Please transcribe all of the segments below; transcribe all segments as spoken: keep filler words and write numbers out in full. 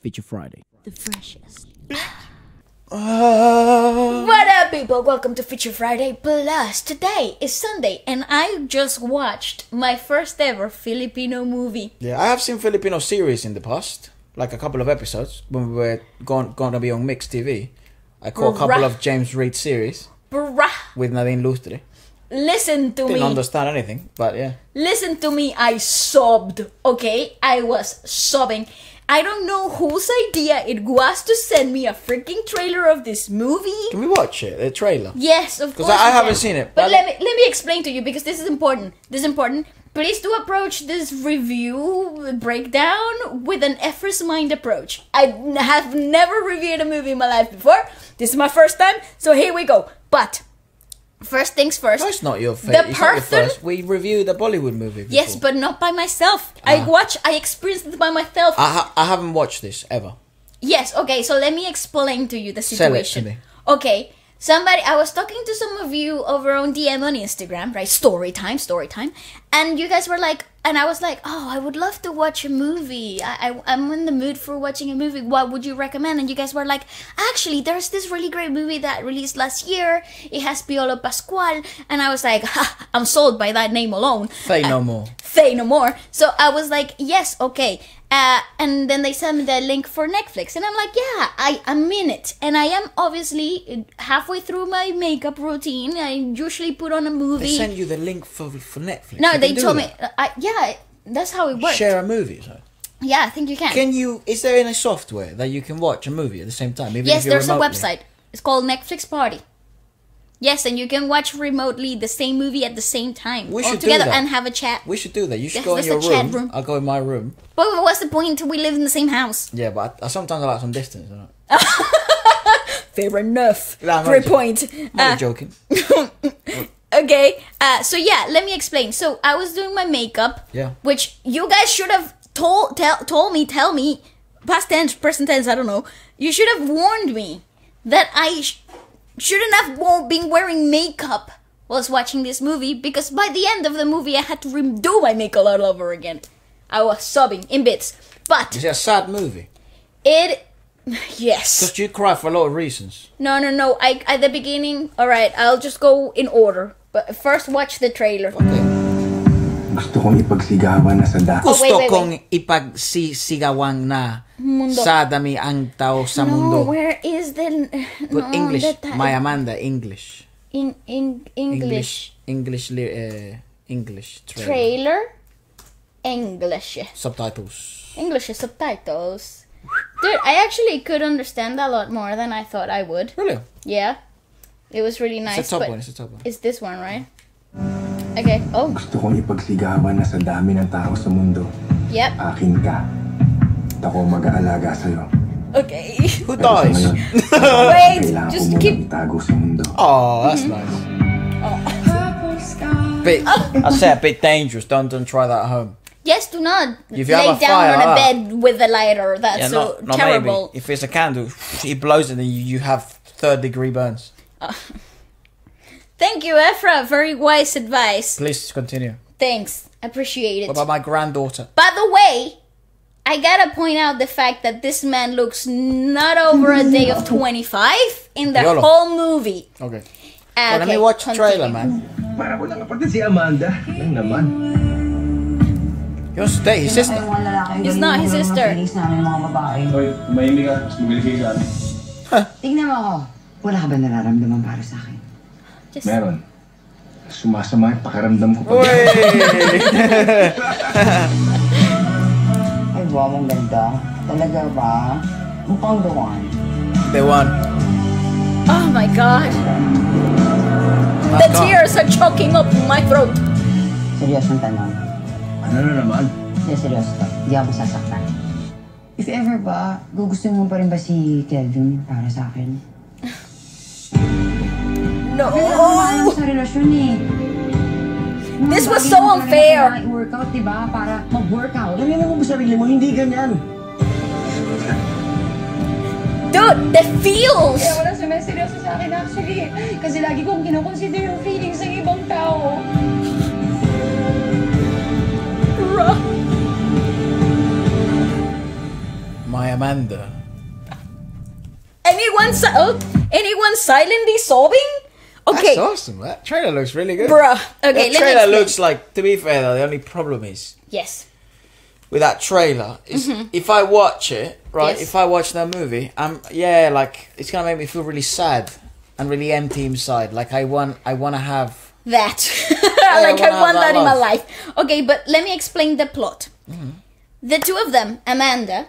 Feature Friday. The freshest. Uh... What up, people? Welcome to Feature Friday Plus. Today is Sunday and I just watched my first ever Filipino movie. Yeah, I have seen Filipino series in the past, like a couple of episodes when we were going, going to be on Mix T V. I caught a couple of James Reid series Bruh. with Nadine Lustre. Listen to Didn't me. Didn't understand anything, but yeah. Listen to me, I sobbed, okay? I was sobbing. I don't know whose idea it was to send me a freaking trailer of this movie. Can we watch it? The trailer? Yes, of course. Because I, I haven't seen it. But let me let me explain to you, because this is important. This is important. Please do approach this review breakdown with an Effer's mind approach. I have never reviewed a movie in my life before. This is my first time, so here we go. But first things first. No, it's not your first. The person first. We reviewed a Bollywood movie before. Yes, but not by myself. Ah. I watch. I experienced it by myself. I ha I haven't watched this ever. Yes. Okay. So let me explain to you the situation. Sell it to me. Okay. Somebody. I was talking to some of you over on D M on Instagram. Right. Story time. Story time. And you guys were like, and I was like, oh, I would love to watch a movie. I, I I'm in the mood for watching a movie. What would you recommend? And you guys were like, actually, there's this really great movie that released last year. It has Piolo Pascual. And I was like, ha, I'm sold by that name alone. Say no more. Say no more. So I was like, yes, okay. Uh, and then they sent me the link for Netflix. And I'm like, yeah, I, I'm in it. And I am obviously halfway through my makeup routine. I usually put on a movie. They send you the link for, for Netflix. No, they told that? me. I, yeah, that's how it works. Share a movie, so. Yeah, I think you can. Can you? Is there any software that you can watch a movie at the same time? Even yes, if you're there's remotely? a website. It's called Netflix Party. Yes, and you can watch remotely the same movie at the same time. We all should together do that. and have a chat. We should do that. You should yes, go in your room. room. I'll go in my room. But what's the point? We live in the same house. Yeah, but I, I sometimes I like some distance. Fair enough. Nah, Great point. I'm uh, joking. Okay, uh, so yeah, let me explain. So I was doing my makeup, yeah, which you guys should have told, tell, told me, tell me, past tense, present tense, I don't know. You should have warned me that I sh shouldn't have been wearing makeup whilst watching this movie, because by the end of the movie, I had to redo my makeup all over again. I was sobbing in bits, but it's a sad movie. It. Yes. Because you cry for a lot of reasons. No, no, no. I at the beginning. All right, I'll just go in order. But first, watch the trailer. Okay. Gusto kong ipagsigawan na sa dagat. Gusto kong ipagsigawan na sa dami ang tao sa mundo. No, where is the? But English, My Amanda, English. In in English. English English trailer. English. Subtitles. English subtitles. Dude, I actually could understand a lot more than I thought I would. Really? Yeah. It was really nice. It's a top one, it's a top one. It's this one, right? Okay, oh. Gusto kong ipagsigawan na sa dami ng tao sa mundo. Yep. Akin ka. Ako mag-aalaga sa'yo. Okay. Who dies? Wait, just keep... Oh, that's mm-hmm. nice. Oh. Bit, I said a bit dangerous. Don't, don't try that at home. Yes, do not if you lay have a down fire, on a bed with a lighter. That's yeah, so not, not terrible. Maybe. If it's a candle, it blows it and you have third degree burns. Oh. Thank you, Efra. Very wise advice. Please continue. Thanks. Appreciate it. What about my granddaughter? By the way, I gotta point out the fact that this man looks not over a day of twenty-five in the Yolo. whole movie. Okay. Okay well, let me watch the trailer, man. Para ko lang kapatid si Amanda. Lang naman. Your sister, his sister. It's not his sister. Huh. Tignan mo ako. Wala ka ba nararamdaman para sa akin? Meron. Sumasama yung pakiramdam ko pa. Ay, buha mong ganda. Talaga ba? Mukhang the one. The one. Oh my God. The tears are choking up my throat. Serious ang tanong. No, no, naman. Hindi, seryoso ka. Hindi ako sasaktan. If ever ba, gugustuhin mo pa rin ba si Kelvin para sa akin? No! Kaya naman sa relasyon eh. This was so unfair! Kaya naman i-workout, diba? Para mag-workout. Kaya naman mo sarili mo, hindi ganyan. Dude, the feels! Kaya wala sa mga seryoso sa akin actually. Kasi lagi kong kinoconsider yung feelings ng ibang tao. My My Amanda. Anyone, si oh, anyone silently sobbing? Okay. That's awesome. That trailer looks really good. Bruh. Okay, that trailer looks like, to be fair though, the only problem is... Yes. With that trailer, is mm-hmm. if I watch it, right, yes. if I watch that movie, I'm, yeah, like, it's going to make me feel really sad and really empty inside. Like, I want, I want to have... That. Yeah, like, I want, I want that, that in my life. Okay, but let me explain the plot. Mm-hmm. The two of them, Amanda...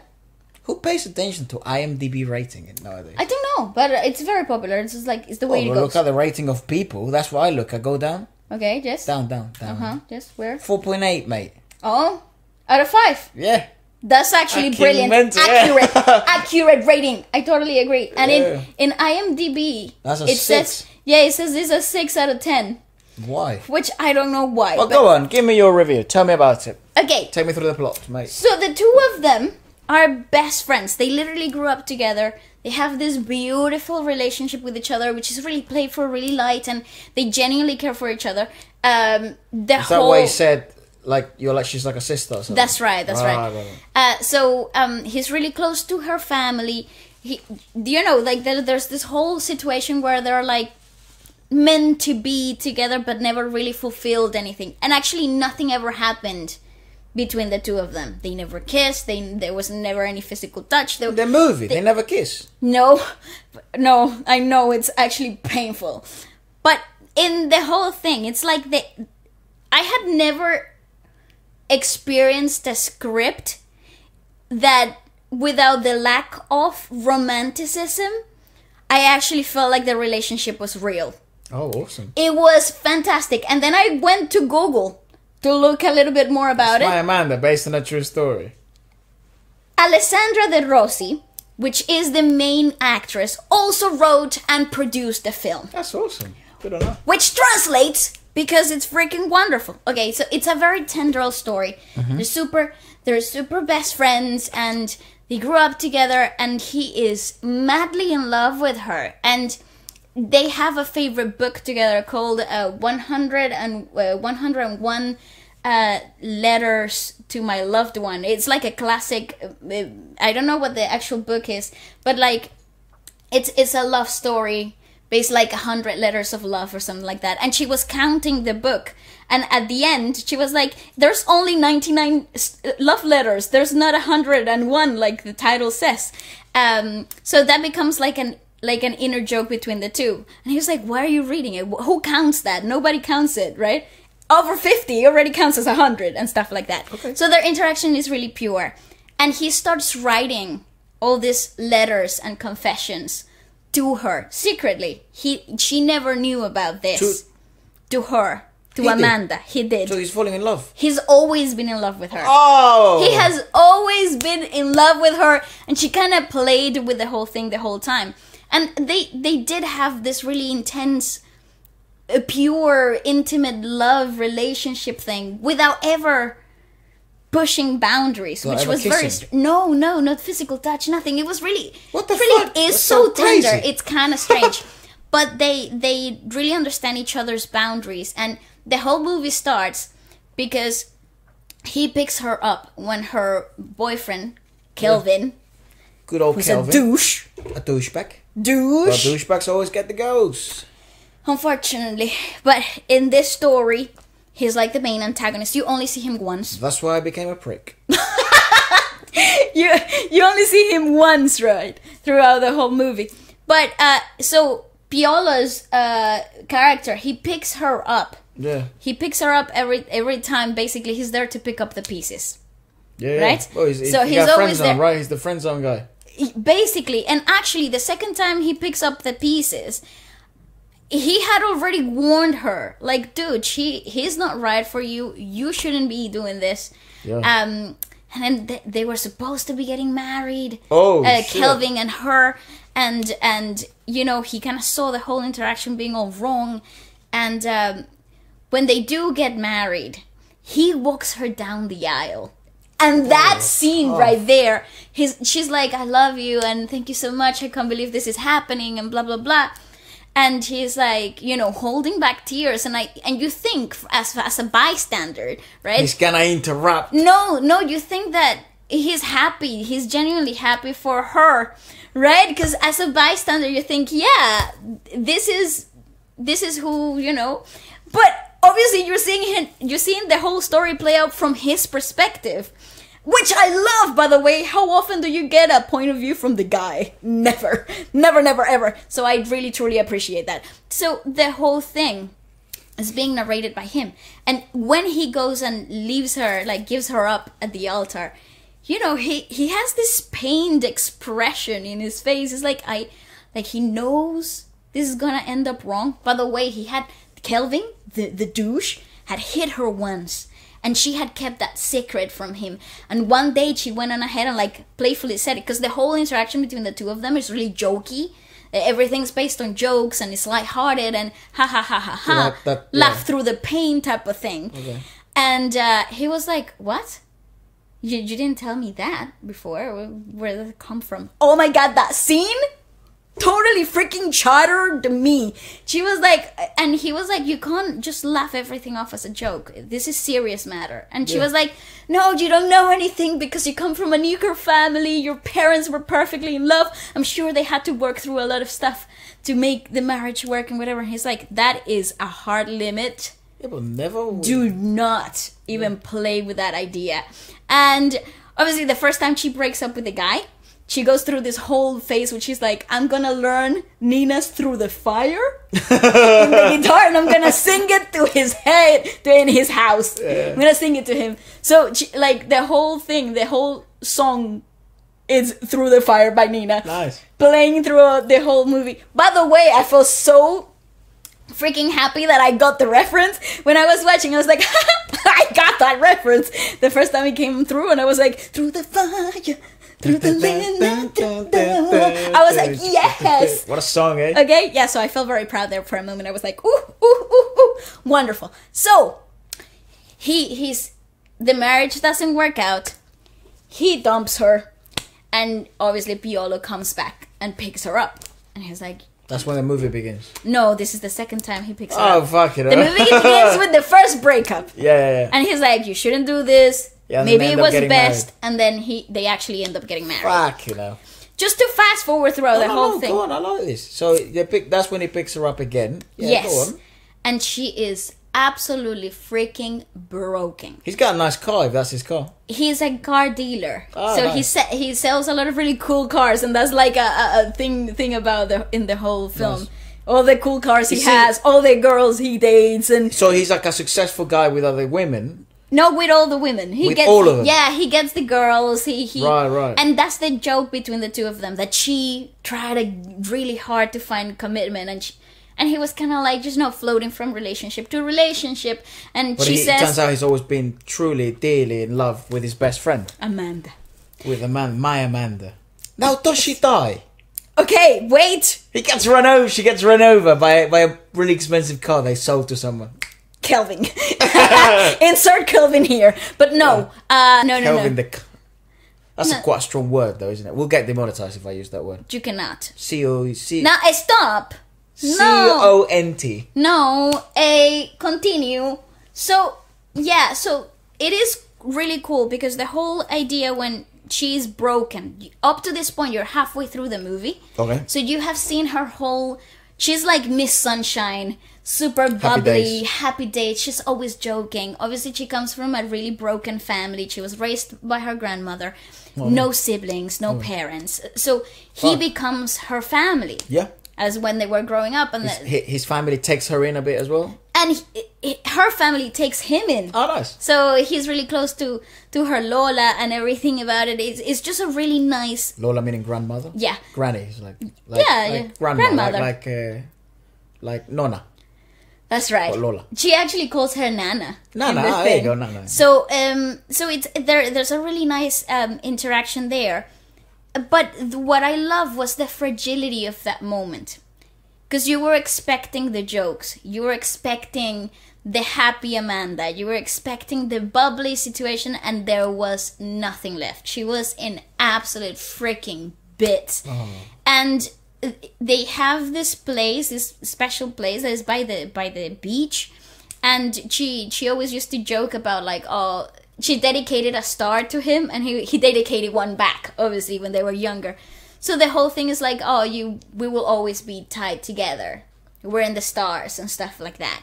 Who pays attention to I M D B rating nowadays? I don't know, but it's very popular. It's just like, it's the way oh, it goes. Look at the rating of people. That's what I look. I go down. Okay, yes. Down, down, down. Uh-huh, yes, where? four point eight, mate. Oh, out of five. Yeah. That's actually Acu brilliant. Mental, accurate, yeah. accurate rating. I totally agree. And yeah. in, in I M D B, That's a it six. says, yeah, it says this is a six out of ten. Why? Which I don't know why. Well, go on. Give me your review. Tell me about it. Okay. Take me through the plot, mate. So the two of them... are best friends. They literally grew up together. They have this beautiful relationship with each other, which is really playful, really light, and they genuinely care for each other. Um, the is that whole... why he said, like, you're like, she's like a sister or something? That's right, that's right. right. right, right. Uh, so, um, he's really close to her family. He, you know, like, there, there's this whole situation where they're, like, meant to be together, but never really fulfilled anything. And actually, nothing ever happened between the two of them. They never kissed. They there was never any physical touch. They, the movie, they, they never kiss. No, no, I know it's actually painful. But in the whole thing, it's like they. I had never experienced a script that without the lack of romanticism, I actually felt like the relationship was real. Oh, awesome! It was fantastic. And then I went to Google to look a little bit more about it. My Amanda, based on a true story. Alessandra De Rossi, which is the main actress, also wrote and produced the film. That's awesome. Good enough. Which translates because it's freaking wonderful. Okay, so it's a very tender story. Mm-hmm. They're super, they're super best friends, and they grew up together, and he is madly in love with her, and they have a favorite book together called uh, one hundred and one uh, Letters to My Loved One. It's like a classic, uh, I don't know what the actual book is, but like it's, it's a love story based like one hundred letters of love or something like that. And she was counting the book. And at the end, she was like, there's only ninety-nine love letters. There's not one hundred and one like the title says. Um, so that becomes like an like an inner joke between the two. And he was like, why are you reading it? Who counts that? Nobody counts it, right? Over fifty already counts as one hundred and stuff like that. Okay. So their interaction is really pure. And he starts writing all these letters and confessions to her secretly. He, she never knew about this. To, to her. To he Amanda. Did. He did. So he's falling in love. He's always been in love with her. Oh! He has always been in love with her. And she kind of played with the whole thing the whole time. And they, they did have this really intense, uh, pure, intimate love relationship thing without ever pushing boundaries, like which was kissing. very... No, no, not physical touch, nothing. It was really... What the really, fuck? It's so, so tender. It's kind of strange. But they, they really understand each other's boundaries. And the whole movie starts because he picks her up when her boyfriend, Kelvin... Yeah. Good old who's Kelvin. a douche. A douchebag. Douche. Well, douchebags always get the ghosts. Unfortunately. But in this story, he's like the main antagonist. You only see him once. That's why I became a prick. you, you only see him once, right? Throughout the whole movie. But, uh, so, Piolo's uh, character, he picks her up. Yeah. He picks her up every, every time, basically. He's there to pick up the pieces. Yeah. Right? Yeah. Well, he's, he's, so he's always there. Right? He's the friend zone guy. Basically, and actually the second time he picks up the pieces, he had already warned her, like, dude, she he's not right for you, you shouldn't be doing this. Yeah. Um and then th they were supposed to be getting married. Oh, uh, shit. Kelvin and her, and and you know, he kind of saw the whole interaction being all wrong, and um when they do get married, he walks her down the aisle. And that oh, scene oh. right there, his, she's like, I love you, and thank you so much, I can't believe this is happening, and blah, blah, blah. And he's like, you know, holding back tears, and I, and you think, as, as a bystander, right? He's gonna interrupt. No, no, you think that he's happy, he's genuinely happy for her, right? Because as a bystander, you think, yeah, this is this is who, you know, but obviously you're seeing him, you're seeing the whole story play out from his perspective, which I love, by the way. How often do you get a point of view from the guy? Never, never, never, ever. So I really, truly appreciate that. So the whole thing is being narrated by him. And when he goes and leaves her, like gives her up at the altar, you know, he, he has this pained expression in his face. It's like, I, like he knows this is gonna end up wrong. By the way, he had, Kelvin, the, the douche, had hit her once. And she had kept that secret from him. And one day she went on ahead and like playfully said it. Because the whole interaction between the two of them is really jokey. Everything's based on jokes and it's lighthearted and ha ha ha ha ha. That, that, yeah. Laugh through the pain type of thing. Okay. And uh, he was like, what? You, you didn't tell me that before. Where did it come from? Oh my God, that scene? Totally freaking chattered me. She was like, and he was like, you can't just laugh everything off as a joke. This is serious matter. And she yeah. was like, no, you don't know anything because you come from a nuclear family. Your parents were perfectly in love. I'm sure they had to work through a lot of stuff to make the marriage work and whatever. And he's like, that is a hard limit. It will never work. Do not even yeah. play with that idea. And obviously the first time she breaks up with the guy, she goes through this whole phase which she's like, I'm gonna learn Nina's Through the Fire on the guitar and I'm gonna sing it to his head, to in his house. Yeah. I'm gonna sing it to him. So she, like the whole thing, the whole song is Through the Fire by Nina. Nice. Playing throughout the whole movie. By the way, I feel so freaking happy that I got the reference. When I was watching, I was like, I got that reference. The first time it came through and I was like, Through the Fire. I was like, yes! What a song, eh? Okay, yeah, so I felt very proud there for a moment. I was like, ooh, ooh, ooh, ooh. Wonderful. So, he, he's, the marriage doesn't work out. He dumps her. And obviously, Piolo comes back and picks her up. And he's like... That's when the movie begins. No, this is the second time he picks her oh, up. Oh, fuck it. The movie begins with the first breakup. Yeah, yeah, yeah. And he's like, you shouldn't do this. Yeah, maybe it was best, married. And then he they actually end up getting married. Fuck, you know. Just to fast forward throughout no, the no, whole no, thing. Go on, I like this. So they pick, that's when he picks her up again. Yeah, yes. Go on. And she is absolutely freaking broken. He's got a nice car, if that's his car. He's a car dealer. Oh, so nice. he se he sells a lot of really cool cars, and that's like a, a, a thing thing about the in the whole film. Nice. All the cool cars he, he has, all the girls he dates, and so he's like a successful guy with other women. No, with all the women. He with gets, all of them? Yeah, he gets the girls. He, he, right, right. And that's the joke between the two of them, that she tried a, really hard to find commitment. And she, and he was kind of like, just not floating from relationship to relationship. And but she he, says... But it turns out he's always been truly, dearly in love with his best friend. Amanda. With Amanda, my Amanda. Now, does she die? Okay, wait. He gets run over. She gets run over by, by a really expensive car they sold to someone. Kelvin. Insert Kelvin here. But no. Uh, no, no, Kelvin no. Kelvin the... That's no. a quite a strong word, though, isn't it? We'll get demonetized if I use that word. You cannot. C O C... No, stop. No. C O N T. No, a continue. So, yeah, so it is really cool because the whole idea when she's broken... Up to this point, you're halfway through the movie. Okay. So you have seen her whole... She's like Miss Sunshine... Super bubbly, happy, happy date. She's always joking. Obviously, she comes from a really broken family. She was raised by her grandmother. Oh. No siblings, no oh. parents. So he oh. becomes her family. Yeah. As when they were growing up. And his, the, his family takes her in a bit as well. And he, he, her family takes him in. Oh, nice. So he's really close to, to her Lola and everything about it. It's, it's just a really nice... Lola meaning grandmother? Yeah. Granny. Like, like, yeah, like yeah. Grandma, grandmother. Like, like, uh, like Nona. That's right. Lola. She actually calls her Nana. Nana, the there you go, Nana. So, um, so it's there. There's a really nice um, interaction there, but what I love was the fragility of that moment, because you were expecting the jokes, you were expecting the happy Amanda, you were expecting the bubbly situation, and there was nothing left. She was in absolute freaking bits, oh. and. They have this place, this special place that is by the by the beach, and she she always used to joke about like, oh, she dedicated a star to him, and he, he dedicated one back, obviously, when they were younger. So the whole thing is like, oh, you, we will always be tied together. We're in the stars and stuff like that.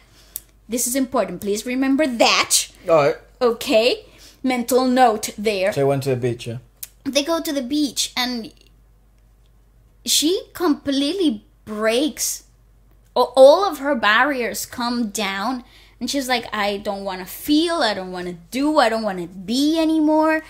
This is important. Please remember that. All right. Okay. Mental note there. They went to the beach, yeah? They go to the beach, and she completely breaks. All of her barriers come down, and she's like, I don't want to feel, I don't want to do, I don't want to be anymore.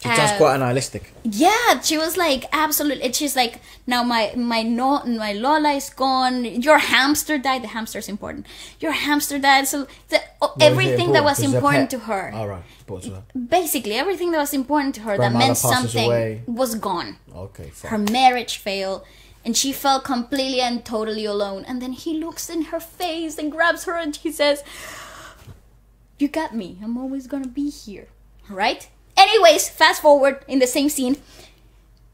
She sounds um, quite nihilistic. Yeah, she was like, absolutely. She's like, now my my no, my Lola is gone. Your hamster died. The hamster's important. Your hamster died. So the, oh, well, everything that was important to her. All right, important to her. Basically, everything that was important to her Grandmother that meant something away. was gone. Okay, fine. Her marriage failed, and she felt completely and totally alone. And then he looks in her face and grabs her, and he says, "You got me. I'm always gonna be here." Right. Anyways, fast forward in the same scene,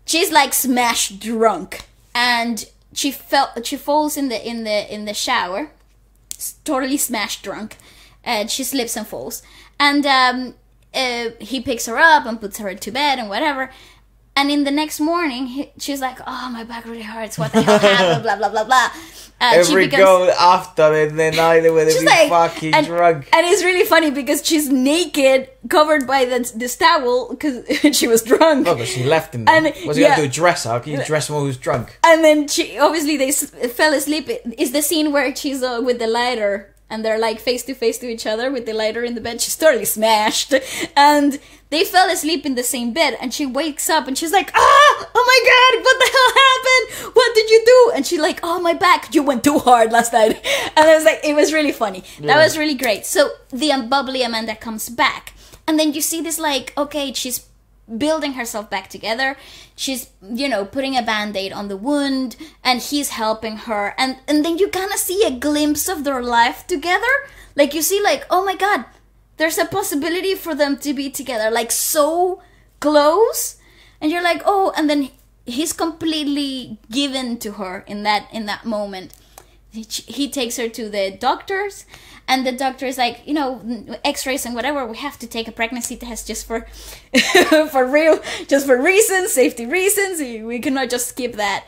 she's like smash drunk, and she fell. She falls in the in the in the shower, totally smash drunk, and she slips and falls. And um, uh, he picks her up and puts her to bed and whatever. And in the next morning, he, she's like, "Oh, my back really hurts. What the hell happened? Blah blah blah blah." Uh, Every she becomes, girl after in the night when they be like, fucking and, drunk. And it's really funny because she's naked, covered by the, this towel, because she was drunk. Oh, but she left him. And what's he yeah. gonna do? Dress her? Can you dress someone who's drunk? And then she obviously they s fell asleep. It's the scene where she's uh, with the lighter, and they're like face to face to each other with the lighter in the bed. She's totally smashed, and they fell asleep in the same bed. And she wakes up, and she's like, "Ah, oh my god, what the hell happened? What did you do?" And she's like, "Oh, my back. You went too hard last night." And I was like, it was really funny. Yeah. That was really great. So the bubbly Amanda comes back, and then you see this like, okay, she's building herself back together. She's, you know, putting a band-aid on the wound, and he's helping her, and and then you kind of see a glimpse of their life together. Like you see, like, oh my god, there's a possibility for them to be together, like so close. And you're like, oh, and then he's completely given to her in that in that moment. He, he takes her to the doctors, and the doctor is like, you know, x-rays and whatever, we have to take a pregnancy test just for for real, just for reasons, safety reasons. We cannot just skip that.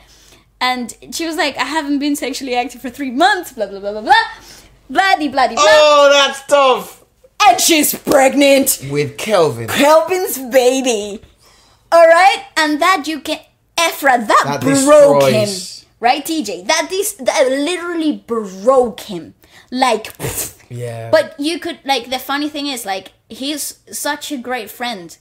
And she was like, I haven't been sexually active for three months, blah, blah, blah, blah, blah. Bloody, bloody, blah. Oh, that's tough. And she's pregnant with Kelvin. Kelvin's baby. All right, and that you can, Ephra, that, that broke destroys. him, right, T J? That this that literally broke him, like. Yeah. But you could like the funny thing is like he's such a great friend,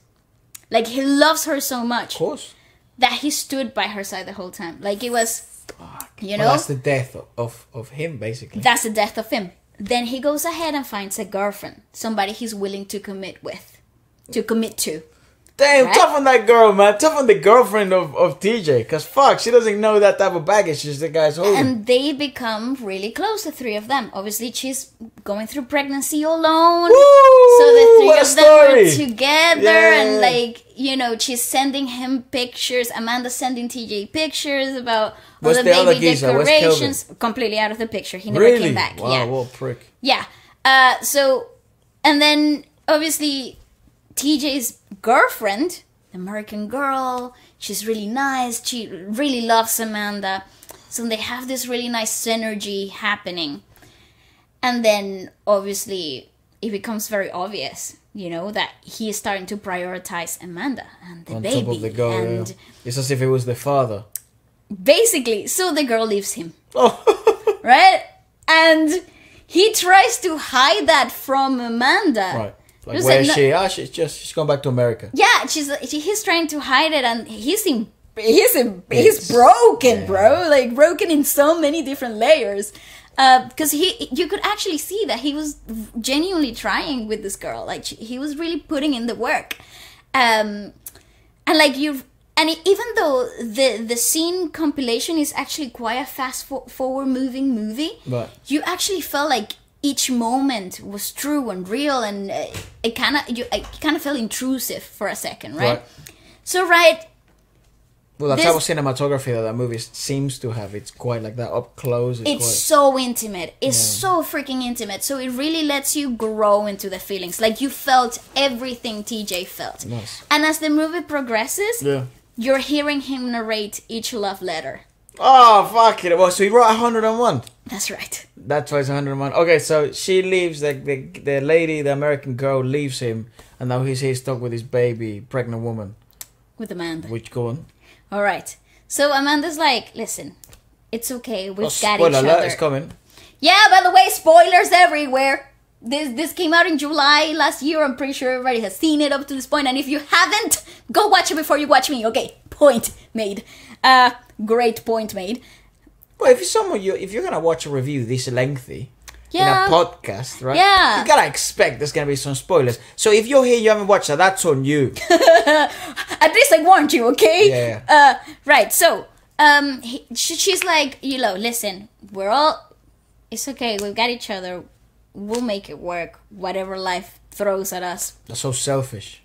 like he loves her so much, of course, that he stood by her side the whole time. Like it was, fuck. You know, well, that's the death of, of of him basically. That's the death of him. Then he goes ahead and finds a girlfriend, somebody he's willing to commit with, to commit to. Damn, right? Tough on that girl, man. Tough on the girlfriend of, of T J, because fuck, she doesn't know that type of baggage. She's the guy's holding. And they become really close, the three of them. Obviously, she's going through pregnancy alone. Woo! So the three of them story. are together, yeah. And like, you know, she's sending him pictures. Amanda's sending T J pictures about all the baby decorations. Completely out of the picture. He never really? came back. Wow, yeah. What a prick. Yeah. Uh, so, and then obviously T J's girlfriend, the American girl, she's really nice. She really loves Amanda. So they have this really nice synergy happening. And then obviously it becomes very obvious, you know, that he is starting to prioritize Amanda and the On baby. Top of the girl, and yeah. It's as if it was the father. Basically, so the girl leaves him. Oh. Right? And he tries to hide that from Amanda. Right. Like, where is like, she? Ah, no, oh, she's just she's gone back to America. Yeah, she's she, he's trying to hide it, and he's in he's in he's broken, yeah. bro. Like broken in so many different layers. Because uh, he, you could actually see that he was genuinely trying with this girl. Like she, he was really putting in the work, um, and like you, and it, even though the the scene compilation is actually quite a fast for, forward moving movie, right. You actually felt like each moment was true and real, and uh, it kind of you, it kind of felt intrusive for a second, right? right? So right. Well, that's this, how cinematography of that movie seems to have. It's quite like that up close. It's, it's quite, so intimate. It's yeah. so freaking intimate. So it really lets you grow into the feelings. Like you felt everything T J felt. Nice. And as the movie progresses, yeah. you're hearing him narrate each love letter. Oh, fuck it. Well, so he wrote one hundred and one. That's right. That's why it's one hundred and one. Okay, so she leaves, like the, the lady, the American girl leaves him. And now he's, he's stuck with his baby, pregnant woman. With Amanda. Which, go on. All right. So Amanda's like, listen, it's okay. We've oh, got each other. Spoiler alert is coming. Yeah, by the way, spoilers everywhere. This this came out in July last year. I'm pretty sure everybody has seen it up to this point. And if you haven't, go watch it before you watch me. Okay, point made. Uh, great point made. Well, if you're someone, you if you're gonna watch a review this lengthy yeah. in a podcast, right? Yeah, you gotta expect there's gonna be some spoilers. So if you're here, you haven't watched that, that's on you. At least I warned you, okay? Yeah. Uh, right, so, um, he, she, she's like, you know, listen, we're all, it's okay, we've got each other, we'll make it work, whatever life throws at us. That's so selfish.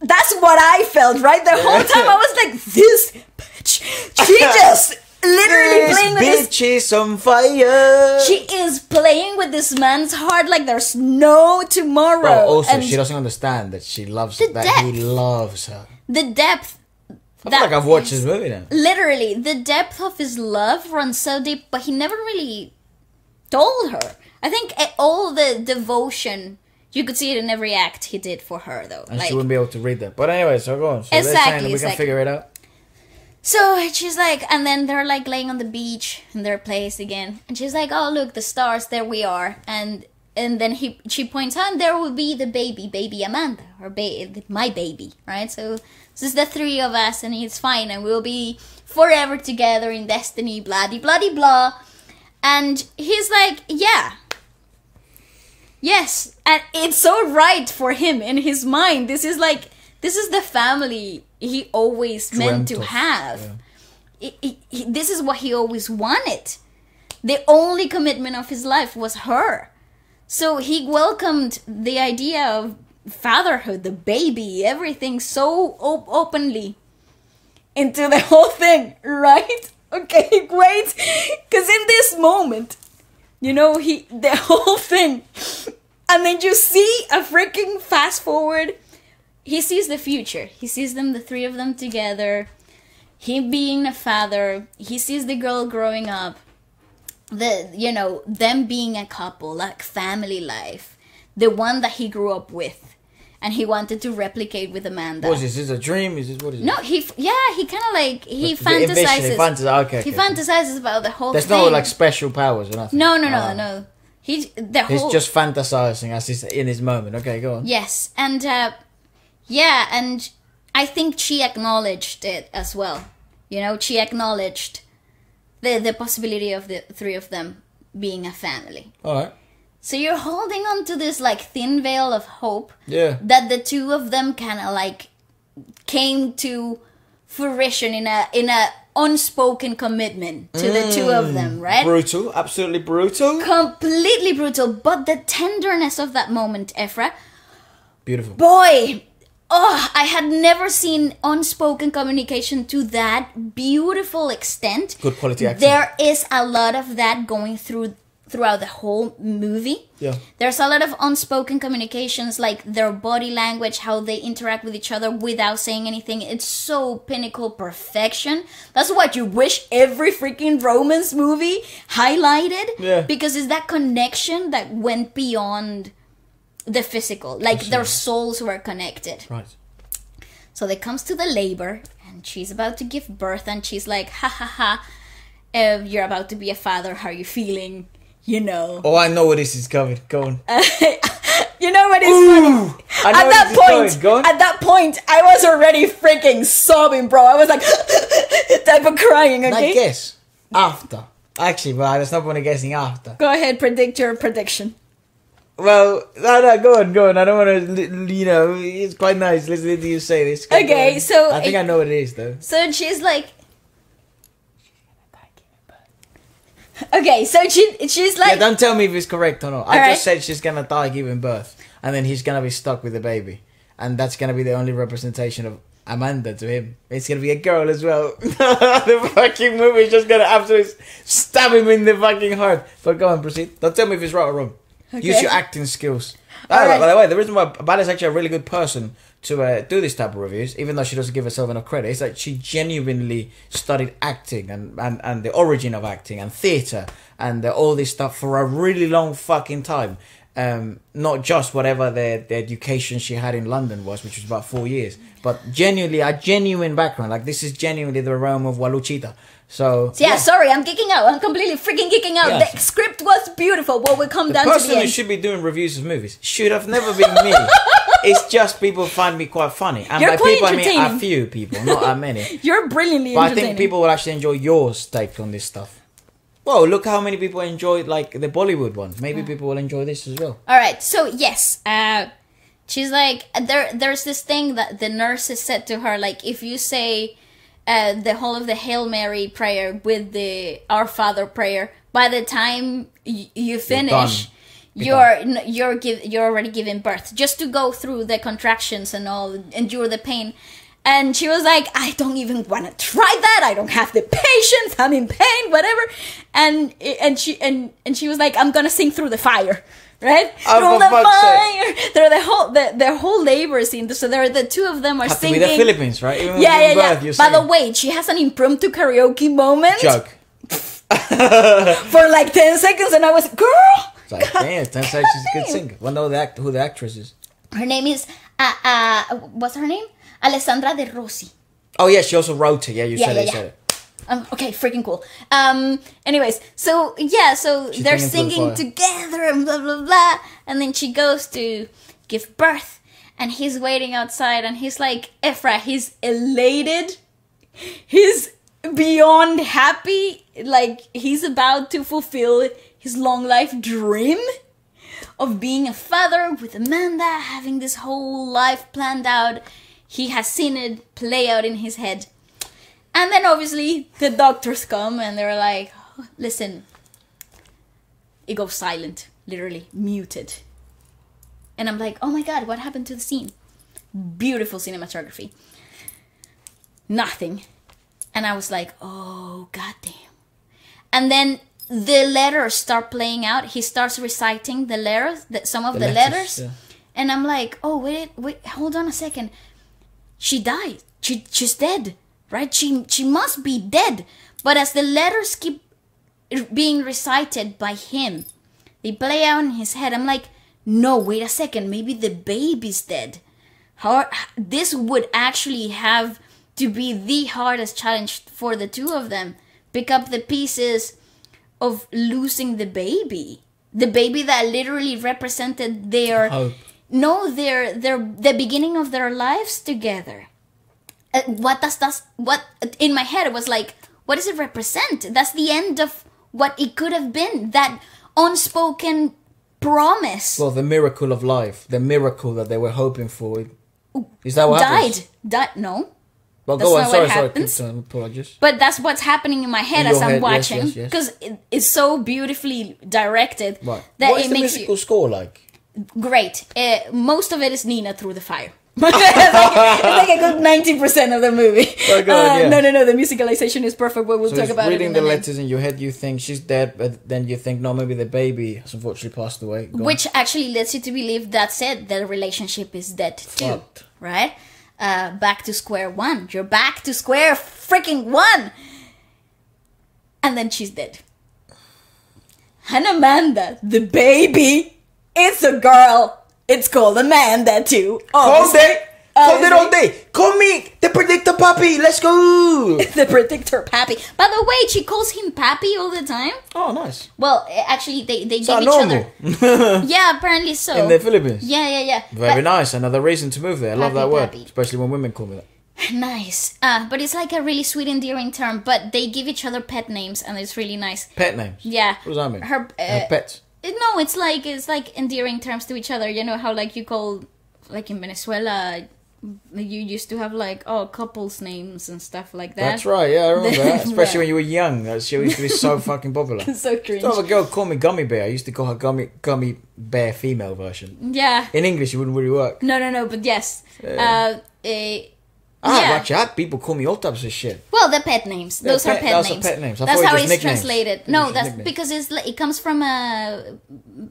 That's what I felt, right? The yeah. whole time I was like, this bitch, she just literally this playing with this. This bitch is on fire. She is playing with this man's heart like there's no tomorrow. Well, also, and she doesn't understand that she loves, that depth. he loves her. The depth. I feel like I've watched his movie now. Literally, the depth of his love runs so deep, but he never really told her. I think all the devotion, you could see it in every act he did for her, though. And like, she wouldn't be able to read that. But anyway, so go on. So exactly. We exactly. can figure it out. So she's like, and then they're like laying on the beach in their place again. And she's like, oh, look, the stars, there we are. And and then he she points out, there will be the baby, baby Amanda, or ba my baby, right? So this is the three of us, and it's fine, and we'll be forever together in destiny, blah-de-blah-de-blah. And he's like, yeah. Yes, and it's so right for him in his mind. This is like, this is the family he always Dreamt meant to of, have. Yeah. It, it, he, this is what he always wanted. The only commitment of his life was her. So he welcomed the idea of fatherhood, the baby, everything so op openly into the whole thing, right? Okay, wait, because in this moment, you know, he the whole thing, and then you see a freaking fast forward. He sees the future. He sees them, the three of them together. Him being a father. He sees the girl growing up. The you know them being a couple, like family life, the one that he grew up with, and he wanted to replicate with Amanda. What is this? Is this a dream? Is this what is it? No, he yeah, he kind of like he but fantasizes. He fantasizes. Okay, he okay. fantasizes about the whole. There's thing. There's no like special powers or nothing. No, no, no, um, no. He the whole. He's just fantasizing as he's in his moment. Okay, go on. Yes, and uh, yeah, and I think she acknowledged it as well. You know, she acknowledged. The, the possibility of the three of them being a family. All right. So you're holding on to this like thin veil of hope yeah. that the two of them kind of like came to fruition in a in a unspoken commitment to mm. the two of them, right? Brutal, absolutely brutal. Completely brutal, but the tenderness of that moment, Efra. Beautiful. Boy, oh, I had never seen unspoken communication to that beautiful extent. Good quality acting. There is a lot of that going through throughout the whole movie. Yeah. There's a lot of unspoken communications, like their body language, how they interact with each other without saying anything. It's so pinnacle perfection. That's what you wish every freaking romance movie highlighted. Yeah. Because it's that connection that went beyond the physical, like sure. their souls were connected. Right. So they comes to the labor, and she's about to give birth, and she's like, "Ha ha ha! Uh, you're about to be a father. How are you feeling? You know." Oh, I know where this is going. Go on. You know what is Ooh, funny? I know at that point, going. Going. at that point, I was already freaking sobbing, bro. I was like, type of crying. Okay. I guess after actually, but I was not going to guessing after. Go ahead, predict your prediction. Well, no, no, go on, go on. I don't want to, you know, it's quite nice listening to you say this. Go okay, on. so... I think it, I know what it is, though. So she's like... Okay, so she she's like... Yeah, don't tell me if it's correct or not. I right. just said she's going to die giving birth. And then he's going to be stuck with the baby. And that's going to be the only representation of Amanda to him. It's gonna be a girl as well. The fucking movie is just gonna absolutely stab him in the fucking heart. But go on, proceed. Don't tell me if it's right or wrong. Okay. Use your acting skills. By, right. by the way, the reason why Amanda is actually a really good person to uh, do this type of reviews, even though she doesn't give herself enough credit, is that she genuinely studied acting and, and, and the origin of acting and theatre and uh, all this stuff for a really long fucking time. Um, not just whatever the, the education she had in London was, which was about four years, but genuinely a genuine background. Like, this is genuinely the realm of Waluchita. So yeah, yeah. sorry, I'm geeking out. I'm completely freaking geeking out. Yeah. The script was beautiful. What will come the down to the person who should be doing reviews of movies should have never been me. It's just people find me quite funny. And You're by people, I mean a few people, not that many. You're brilliantly but entertaining. I think people will actually enjoy your take on this stuff. Well, look how many people enjoyed, like, the Bollywood ones. Maybe yeah. people will enjoy this as well. All right. So, yes. Uh, she's like, there. there's this thing that the nurses said to her, like, if you say uh, the whole of the Hail Mary prayer with the Our Father prayer, by the time y you finish, you're you're, you're, give, you're already giving birth. Just to go through the contractions and all, endure the pain. And she was like, I don't even want to try that. I don't have the patience. I'm in pain, whatever. And and she and, and she was like, I'm gonna sing Through the Fire, right? Oh, through the fire. Sake. They're the whole the their whole labor scene. So there, the two of them are have singing. To be the Philippines, right? Even yeah, yeah, birth, yeah. By the way, she has an impromptu karaoke moment. Joke. For like ten seconds, and I was girl. It's like damn, ten seconds. She's a good singer. Well, know the act who the actress is. Her name is uh uh. What's her name? Alessandra De Rossi. Oh, yeah, she also wrote it. Yeah, you yeah, said yeah, it. You yeah. said it. Um, okay, freaking cool. Um, anyways, so, yeah, so She's they're singing together and blah, blah, blah. And then she goes to give birth. And he's waiting outside. And he's like, Efra, he's elated. He's beyond happy. Like, he's about to fulfill his long life dream of being a father with Amanda, having this whole life planned out. He has seen it play out in his head. And then obviously the doctors come and they're like, oh, listen, it goes silent, literally muted. And I'm like, oh my God, what happened to the scene? Beautiful cinematography. Nothing. And I was like, oh, goddamn. And then the letters start playing out. He starts reciting the letters, the, some of the, the letters. letters. Yeah. And I'm like, oh, wait, wait, hold on a second. She died. She she's dead, right? She she must be dead. But as the letters keep being recited by him, they play out in his head. I'm like, no, wait a second. Maybe the baby's dead. How, this would actually have to be the hardest challenge for the two of them. Pick up the pieces of losing the baby, the baby that literally represented their. Oh. No, they're they're the beginning of their lives together. Uh, what does that? What in my head it was like? What does it represent? That's the end of what it could have been. That unspoken promise. Well, the miracle of life, the miracle that they were hoping for. Is that what died? Died? No. Well, that's go on. Not sorry, sorry, sorry. Apologies. But that's what's happening in my head in as I'm head, watching because yes, yes, yes. it, it's so beautifully directed. Right. That what is it the makes musical you, score like? Great. Uh, most of it is Nina Through the Fire. It's, like, it's like a good ninety percent of the movie. Oh God, uh, yeah. No, no, no. The musicalization is perfect. But we'll so talk about reading it. Reading the letters in your head, you think she's dead, but then you think, no, maybe the baby has unfortunately passed away. Go Which on. Actually leads you to believe that said, the relationship is dead too, Fucked. right? Uh, back to square one. You're back to square freaking one, and then she's dead. And Amanda, the baby. It's a girl. It's called Amanda too. All day. Call it all day. Call me the Predictor Papi. Let's go. The Predictor Papi. By the way, she calls him Papi all the time. Oh, nice. Well, actually, they, they give each normal. other. Yeah, apparently so. In the Philippines. Yeah, yeah, yeah. Very but, nice. Another reason to move there. I love papi, that word. Papi. Especially when women call me that. Nice. Uh, but it's like a really sweet, endearing term. But they give each other pet names, and it's really nice. Pet names? Yeah. What does that mean? Her, uh, Her pets. No, it's like it's like endearing terms to each other. You know how like you call, like in Venezuela, you used to have like oh couples names and stuff like that. That's right, yeah, I remember that. Especially yeah. when you were young, that shit used to be so fucking popular. So cringe. Still have a girl called me Gummy Bear. I used to call her Gummy Gummy Bear female version. Yeah. In English, it wouldn't really work. No, no, no. But yes, yeah. uh, uh, Ah, yeah. Watch out. People call me all types of shit. Well, they're pet names. They're those pet, are pet those names. Those are pet names. I that's how it's nicknames. Translated. No, it's that's nicknames. Because it's, it comes from a...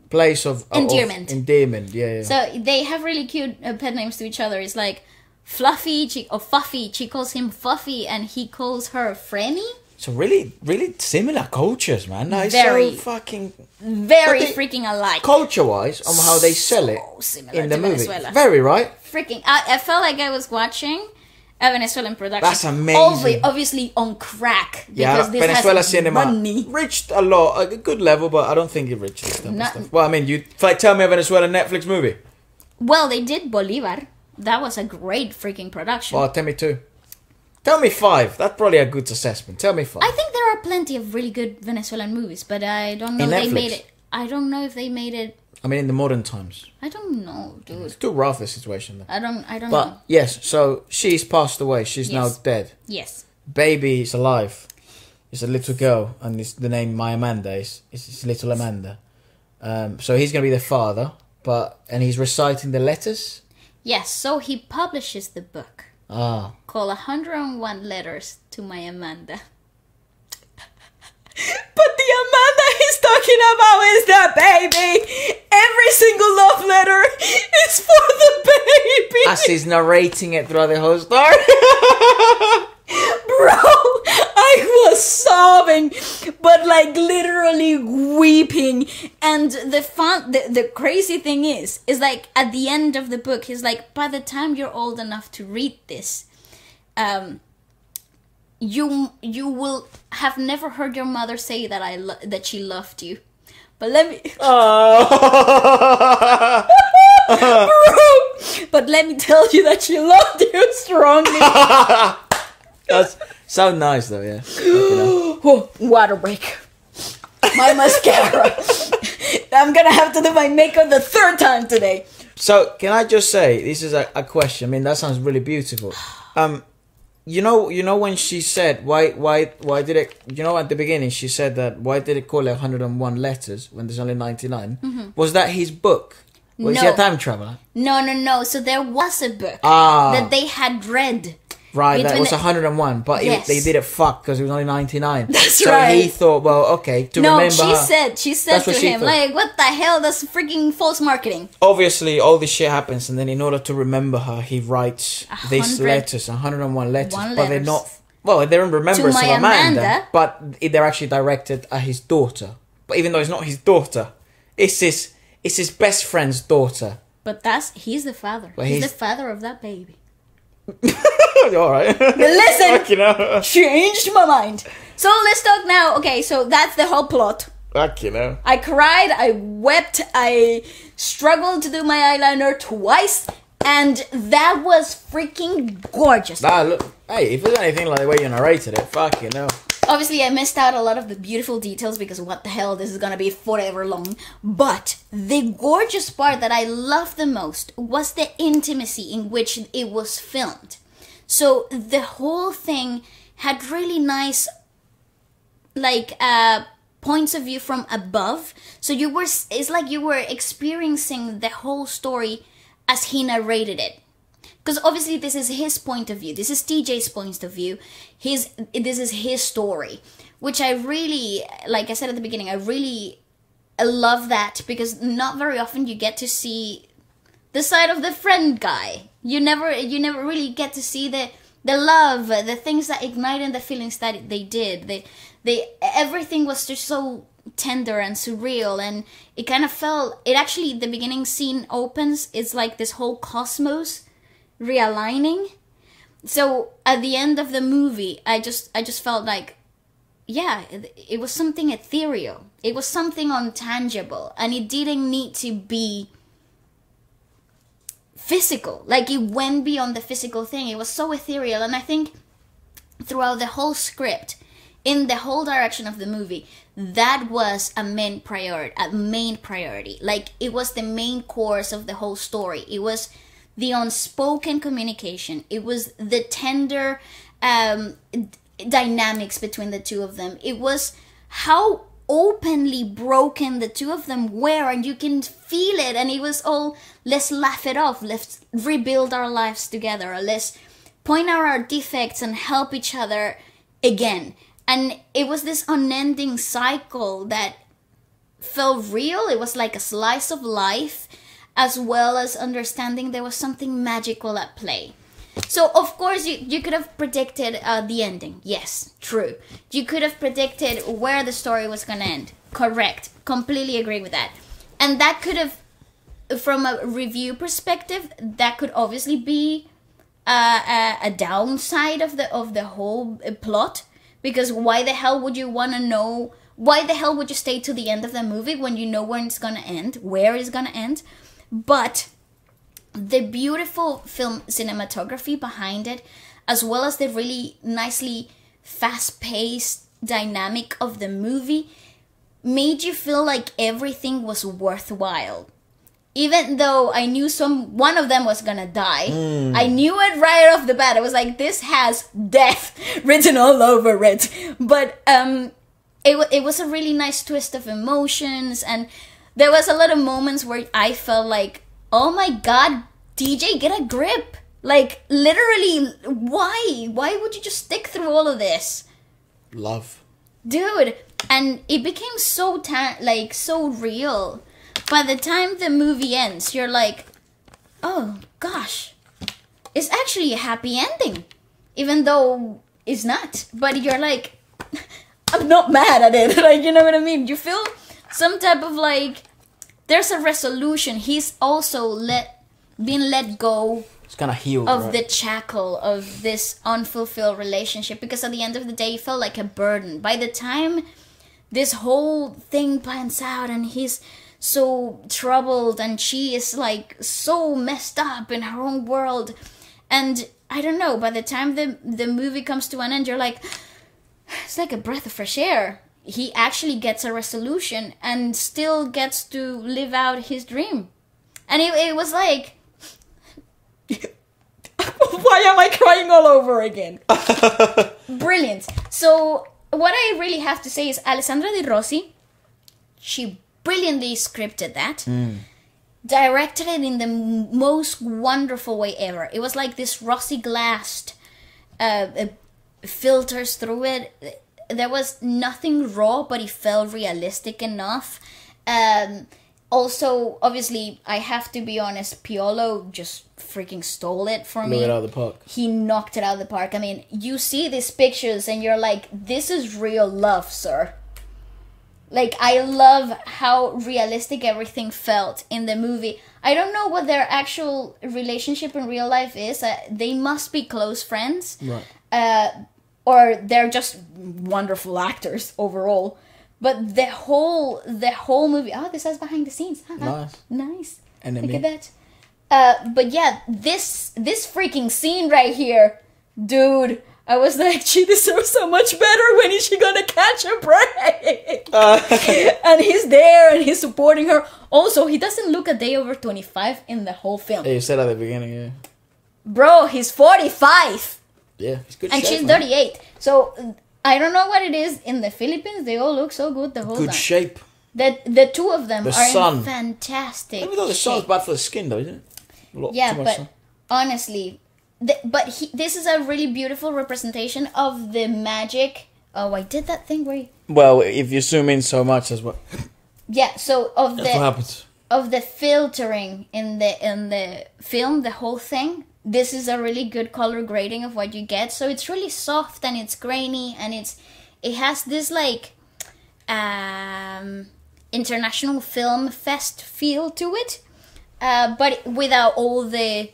Place of... Endearment. Of endearment, yeah, yeah. So they have really cute uh, pet names to each other. It's like Fluffy she, or Fuffy. She calls him Fuffy and he calls her Frenny. So really, really similar cultures, man. That is very so fucking... Very they, freaking alike. Culture-wise, on how they sell so it similar in the to movie. Venezuela. Very, right? Freaking... I, I felt like I was watching... A Venezuelan production. That's amazing. Obviously, obviously on crack. Because yeah, this Venezuela has cinema money. Reached a lot, a good level, but I don't think it reached this type of stuff. Well, I mean, you like tell me a Venezuelan Netflix movie. Well, they did Bolivar. That was a great freaking production. Well, tell me two. Tell me five. That's probably a good assessment. Tell me five. I think there are plenty of really good Venezuelan movies, but I don't know if they made it. I don't know if they made it. I mean, in the modern times. I don't know, dude. It's too rough, the situation. Though. I don't I don't but, know. But, yes, so she's passed away. She's yes. now dead. Yes. Baby is alive. It's a little girl, and it's the name My Amanda is it's, it's little Amanda. Um, so he's going to be the father, but and he's reciting the letters? Yes, so he publishes the book. Ah. Called one hundred and one Letters to My Amanda. But the Amanda he's talking about is the baby. Every single love letter is for the baby. As he's narrating it throughout the whole story. Bro, I was sobbing, but like literally weeping. And the fun, the, the crazy thing is, is like at the end of the book, he's like, by the time you're old enough to read this, um, you you will have never heard your mother say that I lo that she loved you. But let me oh. Bro, but let me tell you that she loved you strongly. That's so nice though, yeah. Oh, water break. My mascara. I'm gonna have to do my makeup the third time today. So can I just say this is a, a question. I mean that sounds really beautiful. Um You know, you know when she said why, why, why did it? You know, at the beginning she said that why did it call it one hundred and one letters when there's only ninety-nine? Mm-hmm. Was that his book? Was no. he a time traveler? No, no, no. So there was a book ah. that they had read. Right, that was one hundred and one, but yes. it, they did it fuck because it was only ninety-nine. That's so right. So he thought, well, okay, to no, remember. No, she her, said, she said to him, like, what the hell? That's freaking false marketing. Obviously, all this shit happens, and then in order to remember her, he writes these letters, one hundred and one letters, one but letters. They're not. Well, they're in remembrance of Amanda, Amanda, but they're actually directed at his daughter. But even though it's not his daughter, it's his it's his best friend's daughter. But that's he's the father. He's, he's the father of that baby. All right. But listen, changed my mind. So let's talk now. Okay, so that's the whole plot. Fuck you know. I cried. I wept. I struggled to do my eyeliner twice, and that was freaking gorgeous. Nah, look, hey, if it's anything like the way you narrated it, fuck you know. Obviously, I missed out a lot of the beautiful details because what the hell, this is gonna be forever long. But the gorgeous part that I loved the most was the intimacy in which it was filmed. So the whole thing had really nice, like, uh, points of view from above. So you were, it's like you were experiencing the whole story as he narrated it. Because obviously this is his point of view. This is T J's point of view. His, this is his story, which I really, like I said at the beginning, I really love that because not very often you get to see the side of the friend guy. You never, you never really get to see the the love, the things that ignited the feelings that they did. They, they, everything was just so tender and surreal, and it kind of felt. It actually, the beginning scene opens. It's like this whole cosmos realigning. So at the end of the movie, I just I just felt like, yeah, it, it was something ethereal. It was something intangible, and it didn't need to be physical. Like it went beyond the physical thing. It was so ethereal, and I think throughout the whole script, in the whole direction of the movie, that was a main priority. A main priority. Like it was the main course of the whole story. It was the unspoken communication. It was the tender um, dynamics between the two of them. It was how openly broken the two of them were, and you can feel it. And it was all, let's laugh it off. Let's rebuild our lives together. Or let's point out our defects and help each other again. And it was this unending cycle that felt real. It was like a slice of life, as well as understanding there was something magical at play. So, of course, you, you could have predicted uh, the ending. Yes, true. You could have predicted where the story was going to end. Correct. Completely agree with that. And that could have, from a review perspective, that could obviously be uh, a, a downside of the, of the whole plot. Because why the hell would you want to know... Why the hell would you stay to the end of the movie when you know when it's going to end, where it's going to end? But the beautiful film cinematography behind it, as well as the really nicely fast-paced dynamic of the movie, made you feel like everything was worthwhile. Even though I knew some one of them was gonna die, mm. I knew it right off the bat. I was like, this has death written all over it. But um, it, it was a really nice twist of emotions, and there was a lot of moments where I felt like, oh my God, D J, get a grip. Like, literally, why? Why would you just stick through all of this? Love. Dude, and it became so, ta like, so real. By the time the movie ends, you're like, oh, gosh, it's actually a happy ending. Even though it's not. But you're like, I'm not mad at it. Like, you know what I mean? You feel some type of, like... There's a resolution. He's also let, been let go it's kind of healed, of right? the shackle of this unfulfilled relationship. Because at the end of the day, he felt like a burden. By the time this whole thing pans out and he's so troubled and she is like so messed up in her own world. And I don't know, by the time the, the movie comes to an end, you're like, it's like a breath of fresh air. He actually gets a resolution and still gets to live out his dream. And it, it was like, why am I crying all over again? Brilliant. So what I really have to say is Alessandra De Rossi, she brilliantly scripted that, mm. directed it in the most wonderful way ever. It was like this rosy glassed uh, filters through it. There was nothing raw, but it felt realistic enough. Um, also, obviously, I have to be honest, Piolo just freaking stole it from me. Knocked it out of the park. He knocked it out of the park. I mean, you see these pictures and you're like, this is real love, sir. Like, I love how realistic everything felt in the movie. I don't know what their actual relationship in real life is. Uh, they must be close friends. Right. Uh, Or they're just wonderful actors overall. But the whole the whole movie... Oh, this is behind the scenes. Nice. Nice. And Look at that. Uh, but yeah, this this freaking scene right here. Dude, I was like, she deserves so much better. When is she gonna catch a break? Uh. And he's there and he's supporting her. Also, he doesn't look a day over twenty-five in the whole film. Yeah, you said at the beginning, yeah. Bro, he's forty-five. Yeah, it's good. And shape, she's thirty-eight. Man. So I don't know what it is in the Philippines. They all look so good the whole good time. Good shape. That the two of them the are sun. in fantastic. Even though the sun's bad for the skin, though, isn't it? A lot, yeah, but sun. honestly, the, but he, this is a really beautiful representation of the magic. Oh, I did that thing where. You... Well, if you zoom in so much, that's what. Yeah. So of that's the what happens. of the filtering in the in the film, the whole thing. This is a really good color grading of what you get. So it's really soft and it's grainy and it's it has this like um, international film fest feel to it. Uh, but without all the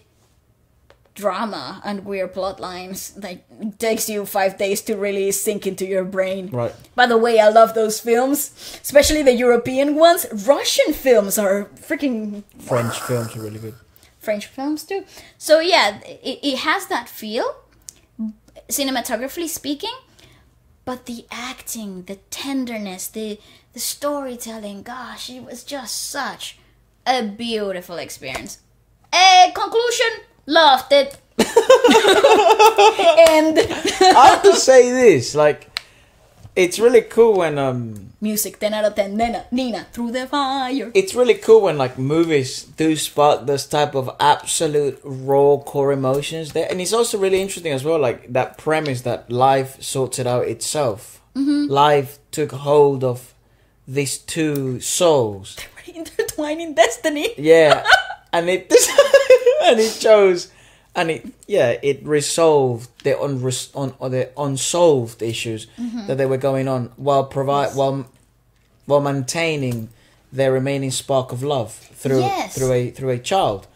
drama and weird plot lines that takes you five days to really sink into your brain. Right. By the way, I love those films, especially the European ones. Russian films are freaking... French films are really good. French films too. So yeah, it, it has that feel, cinematographically speaking, but the acting, the tenderness, the, the storytelling, gosh, it was just such a beautiful experience. A conclusion, loved it. And I have to say this, like, It's really cool when um music ten out of ten Nina, Nina Through the Fire. It's really cool when like movies do spark this type of absolute raw core emotions there, and it's also really interesting as well, like that premise that life sorts it out itself. Mm-hmm. Life took hold of these two souls. They were intertwining destiny. Yeah, and it and it chose. And it, yeah, it resolved the unres- on or the unsolved issues mm-hmm. that they were going on, while provide yes. while while maintaining their remaining spark of love through yes. through a through a child.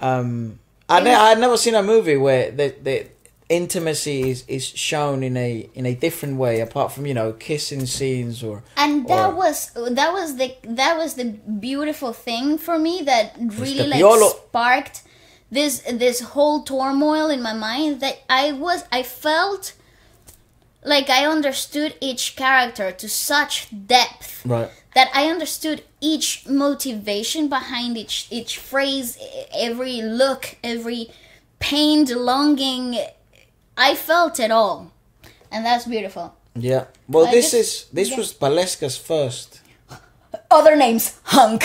Um, I ne- I've never seen a movie where the the intimacy is, is shown in a in a different way, apart from, you know, kissing scenes or and that or, was that was the that was the beautiful thing for me that really like Piolo- sparked. This this whole turmoil in my mind that I was I felt like I understood each character to such depth right. that I understood each motivation behind each each phrase, every look, every pained longing. I felt it all, and that's beautiful. Yeah. Well, I this just, is this yeah. was Waleska's first. Other names, Hunk.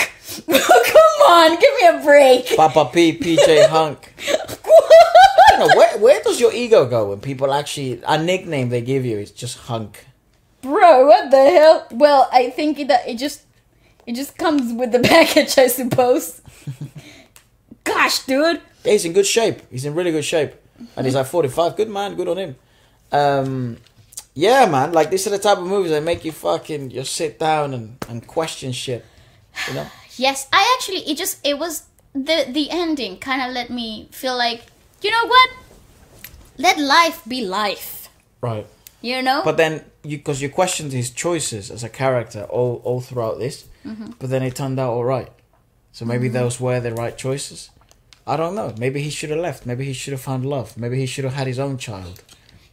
Come on, give me a break. Papa P, P J Hunk. You know, where, where does your ego go when people actually, a nickname they give you is just Hunk? Bro, what the hell? Well, I think it, it just it just comes with the package, I suppose. Gosh, dude. Yeah, he's in good shape. He's in really good shape. And mm-hmm. he's like forty-five. Good man, good on him. Um... Yeah, man, like these are the type of movies that make you fucking, you sit down and, and question shit, you know? Yes, I actually, it just, it was, the, the ending kind of let me feel like, you know what? Let life be life. Right. You know? But then, because you, you questioned his choices as a character all, all throughout this, mm-hmm. but then it turned out all right. So maybe mm-hmm. those were the right choices. I don't know. Maybe he should have left. Maybe he should have found love. Maybe he should have had his own child.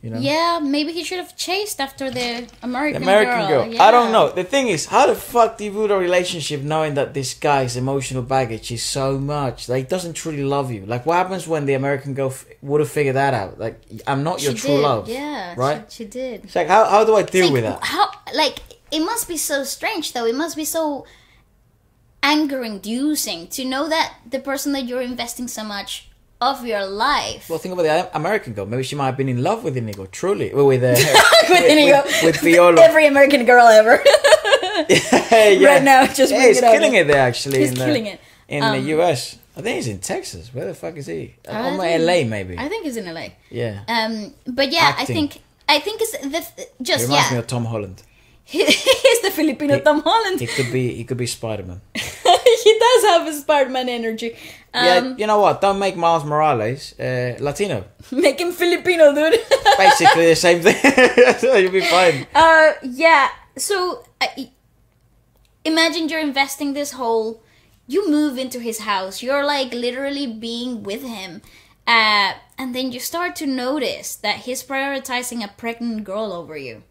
You know? Yeah, maybe he should have chased after the American, the American girl. girl. Yeah. I don't know. The thing is, how the fuck do you build a relationship knowing that this guy's emotional baggage is so much? Like, he doesn't truly love you. Like, what happens when the American girl f- would have figured that out? Like, I'm not your she true did. love. Yeah, right? She, she did. It's like, how, how do I deal like, with that? How, like, it must be so strange, though. It must be so anger-inducing to know that the person that you're investing so much of your life. Well, think about the American girl. Maybe she might have been in love with Inigo, truly. Well, with, uh, with Inigo. With, with Piolo. Every American girl ever. yeah, yeah. Right now, just yeah, he's it killing it there, actually. He's in the, killing it. In um, the U S. I think he's in Texas. Where the fuck is he? I On think, L A, maybe. I think he's in L A. Yeah. Um. But yeah, Acting. I think I think it's the, just, it reminds yeah. me of Tom Holland. He, he's the Filipino he, Tom Holland. He could be, he could be Spider-Man. He does have a Spider-Man energy. Um, yeah, you know what? Don't make Miles Morales uh, Latino. Make him Filipino, dude. Basically the same thing. You'll be fine. Uh, yeah. So, uh, imagine you're investing this whole... You move into his house. You're, like, literally being with him. Uh, and then you start to notice that he's prioritizing a pregnant girl over you.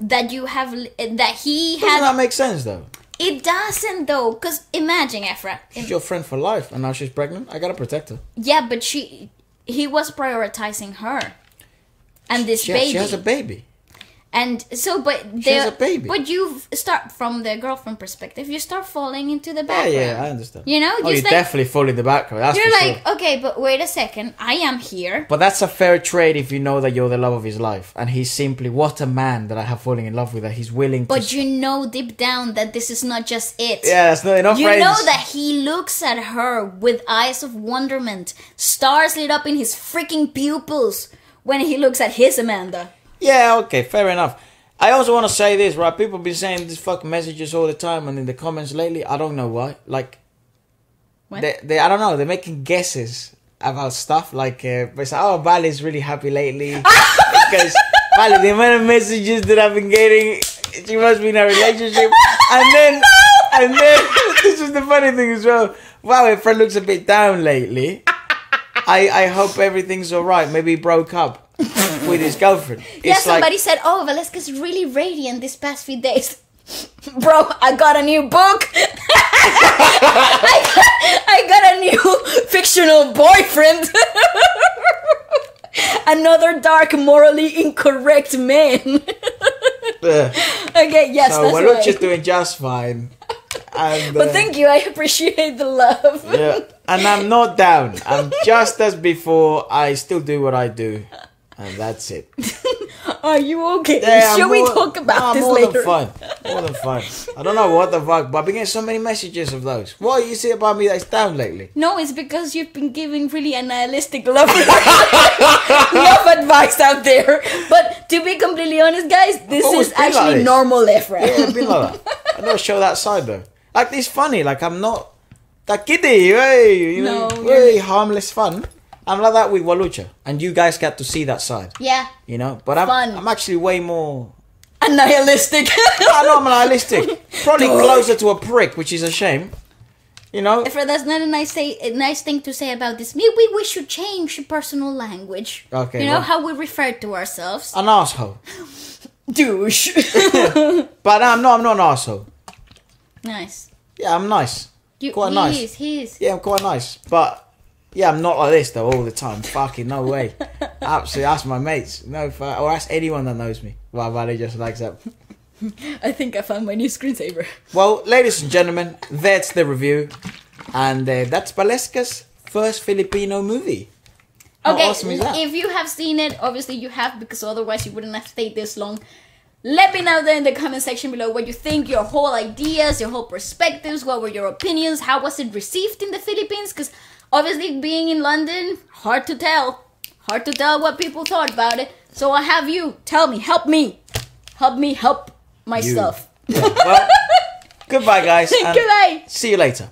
That you have... That he Doesn't had... that make sense, though? It doesn't, though, because imagine, Efra. She's if, your friend for life, and now she's pregnant. I gotta protect her. Yeah, but she, he was prioritizing her, and she, this she, baby. She has a baby. And so, but she has a baby. But you start from the girlfriend perspective. You start falling into the background. Yeah, yeah, I understand. You know, oh, you like, definitely fall in the background. That's you're like, sure. Okay, but wait a second, I am here. But that's a fair trade if you know that you're the love of his life, and he's simply what a man that I have fallen in love with. That he's willing. But to... But you know deep down that this is not just it. Yeah, that's not enough. You friends. know that he looks at her with eyes of wonderment, stars lit up in his freaking pupils when he looks at his Amanda. Yeah, okay, fair enough. I also want to say this, right? People have been saying these fucking messages all the time and in the comments lately. I don't know why. Like, what? They, they, I don't know. They're making guesses about stuff. Like, uh, it's like, oh, Vale's really happy lately. Because, Vale, the amount of messages that I've been getting, she must be in a relationship. And then, and then, this is the funny thing as well. Wow, her friend looks a bit down lately. I, I hope everything's all right. Maybe he broke up with his girlfriend. It's yeah, somebody like, said, oh, Waleska's really radiant these past few days. Bro, I got a new book. I, got, I got a new fictional boyfriend. Another dark, morally incorrect man. Okay, yes, so that's Waluchi's right. doing just fine. And, but uh, thank you, I appreciate the love. Yeah, and I'm not down. I'm just as before. I still do what I do, and that's it. Are you okay? Yeah, Shall more, we talk about no, this more later? More than fun. More than fun. I don't know what the fuck, but I've been getting so many messages of those. What do you say about me that's down lately? No, it's because you've been giving really nihilistic love, love advice out there. But to be completely honest, guys, this is actually like normal left, right? Yeah, I've been like that. I don't show that side though. Like, it's funny. Like, I'm not that kiddie. Hey, you know, no, hey, harmless fun. I'm like that with Walucha, and you guys get to see that side. Yeah. You know, but I'm, I'm actually way more nihilistic. I know I'm nihilistic. Probably closer to a prick, which is a shame. You know. If that's not a nice say, a nice thing to say about this. Maybe we should change personal language. Okay. You know well, how we refer to ourselves. An asshole. Douche. But I'm no, I'm not an asshole. Nice. Yeah, I'm nice. You, quite he nice. He is. He is. Yeah, I'm quite nice, but. Yeah, I'm not like this though all the time. Fucking no way. Absolutely, ask my mates. No, fuck. Or ask anyone that knows me. Wow, Valley just likes that. I think I found my new screensaver. Well, ladies and gentlemen, that's the review, and uh, that's Waleska's first Filipino movie. How okay, awesome is that? If you have seen it, obviously you have, because otherwise you wouldn't have stayed this long. Let me know then in the comment section below what you think, your whole ideas, your whole perspectives, what were your opinions, how was it received in the Philippines? Because obviously, being in London, hard to tell. Hard to tell what people thought about it. So I have you. Tell me. Help me. Help me help myself. Yeah. Well, goodbye, guys. Goodbye. See you later.